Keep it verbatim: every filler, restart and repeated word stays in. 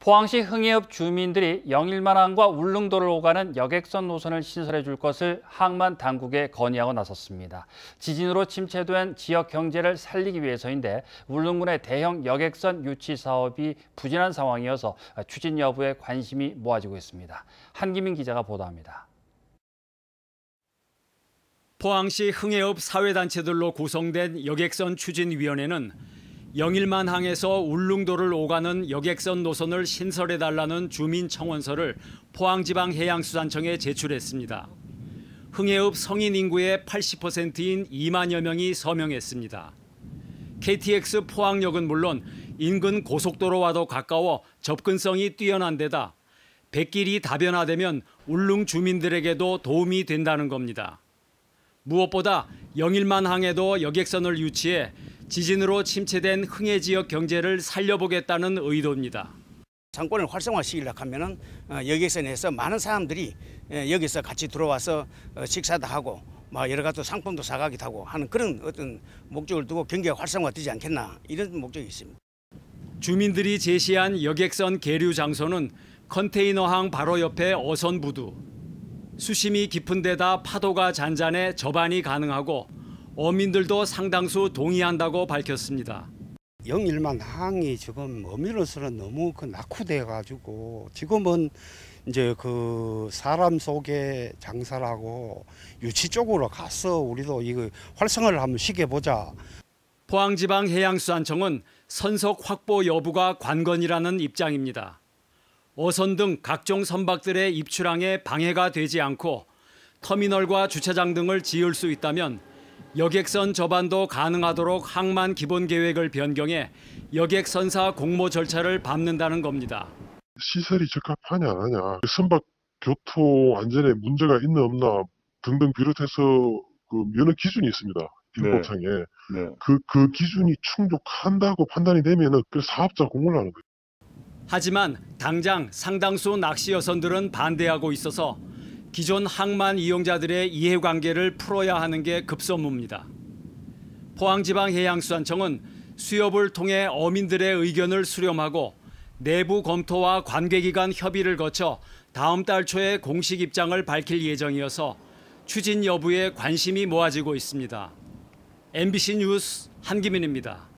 포항시 흥해읍 주민들이 영일만항과 울릉도를 오가는 여객선 노선을 신설해 줄 것을 항만 당국에 건의하고 나섰습니다. 지진으로 침체된 지역 경제를 살리기 위해서인데 울릉군의 대형 여객선 유치 사업이 부진한 상황이어서 추진 여부에 관심이 모아지고 있습니다. 한기민 기자가 보도합니다. 포항시 흥해읍 사회단체들로 구성된 여객선 추진위원회는 영일만항에서 울릉도를 오가는 여객선 노선을 신설해달라는 주민 청원서를 포항지방해양수산청에 제출했습니다. 흥해읍 성인 인구의 팔십 퍼센트인 이만여 명이 서명했습니다. 케이티엑스 포항역은 물론 인근 고속도로와도 가까워 접근성이 뛰어난 데다 백길이 다변화되면 울릉 주민들에게도 도움이 된다는 겁니다. 무엇보다 영일만항에도 여객선을 유치해 지진으로 침체된 흥해 지역 경제를 살려보겠다는 의도입니다. 상권을 활성화시키려고 하면은 여객선에서 많은 사람들이 여기서 같이 들어와서 식사도 하고 막 여러 가지 상품도 사가기도 하고 하는 그런 어떤 목적을 두고 경기가 활성화되지 않겠나 이런 목적이 있습니다. 주민들이 제시한 여객선 계류 장소는 컨테이너항 바로 옆에 어선부두. 수심이 깊은 데다 파도가 잔잔해 접안이 가능하고 어민들도 상당수 동의한다고 밝혔습니다. 영일만항이 지금 어민으로서는 너무 그 낙후돼 가지고 지금은 이제 그 사람 속에 장사를 하고 유치 쪽으로 가서 우리도 이거 활성화를 한번 시켜보자. 포항지방해양수산청은 선석 확보 여부가 관건이라는 입장입니다. 어선 등 각종 선박들의 입출항에 방해가 되지 않고 터미널과 주차장 등을 지을 수 있다면 여객선 접안도 가능하도록 항만 기본 계획을 변경해 여객선사 공모 절차를 밟는다는 겁니다. 시설이 적합하냐 안 하냐, 선박 교토 안전에 문제가 있나 없나 등등 비롯해서 그 면허 기준이 있습니다. 민법상에. 네. 네. 그, 그 기준이 충족한다고 판단이 되면 그 사업자 공모를 하는 거예요. 하지만 당장 상당수 낚시 여선들은 반대하고 있어서 기존 항만 이용자들의 이해관계를 풀어야 하는 게 급선무입니다. 포항지방해양수산청은 수협을 통해 어민들의 의견을 수렴하고 내부 검토와 관계기관 협의를 거쳐 다음 달 초에 공식 입장을 밝힐 예정이어서 추진 여부에 관심이 모아지고 있습니다. 엠비씨 뉴스 한기민입니다.